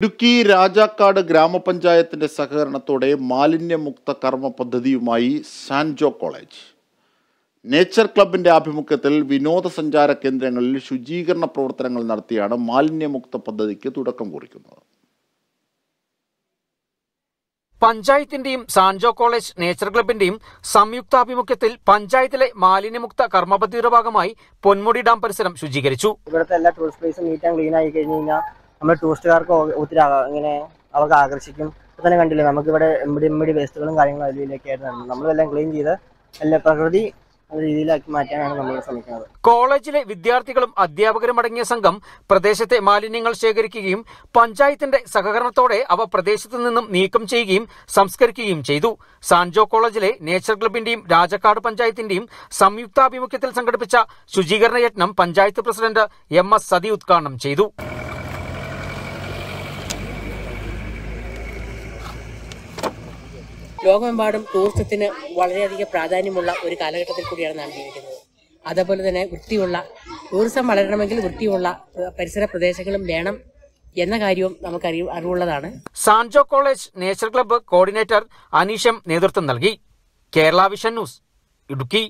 Duki Rajakad Grama Panchayat in the Sakarna Tode, Malinya Mukta Karma Padadi Mai, Sanjo College. Nature Club in the Apimuketil, we know the Sanjara Kendrangal, Shujigarna Protangal Nartiana, Malinya Mukta Padadiki to the Kamburikuna. Panchayat in team, Sanjo College, Nature Club in team, Samyukta Apimuketil, Panchayatile, Malinya Mukta Karma Padira Bagamai, Ponmudi Damperseram, Shujigarichu. We have to do a lot of things. We have to do a lot of things. We have to do കോളേജിലെ വിദ്യാർത്ഥികളും അധ്യാപകരുമടങ്ങിയ സംഘം പ്രദേശത്തെ മാലിന്യങ്ങൾ ശേഖരിക്കുകയും പഞ്ചായത്തിന്റെ സഹകരണത്തോടെ അവ പ്രദേശത്തു നിന്നും നീക്കം ചെയ്യുകയും സംസ്കരിക്കുകയും ചെയ്തു. സാൻജോ കോളേജിലെ നേച്ചർ ക്ലബ്ബിന്റെയും രാജക്കാട് പഞ്ചായത്തിന്റെയും സംയുക്താഭിമുഖ്യത്തിൽ സംഘടിപ്പിച്ച ശുചീകരണ യജ്ഞം പഞ്ചായത്ത് പ്രസിഡന്റ് എംഎസ് സതി ഉദ്ഘാടനം ചെയ്തു. ലോകമെമ്പാടും ടൂറിസത്തിന് വളരെയധികം പ്രാധാന്യമുള്ള ഒരു കാലഘട്ടത്തിൽ കൂടിയാണ് നാം ജീവിക്കുന്നത്. അതുപോലെ തന്നെ വൃത്തിയുള്ള ടൂറിസം വളരണമെങ്കിൽ വൃത്തിയുള്ള പരിസര പ്രദേശങ്ങളും വേണം എന്ന കാര്യവും നമുക്ക് അറിവുള്ളതാണ്. Sanjo college nature club coordinator അനീഷം നേതൃത്വം നൽകി. Kerala vision news Idukki.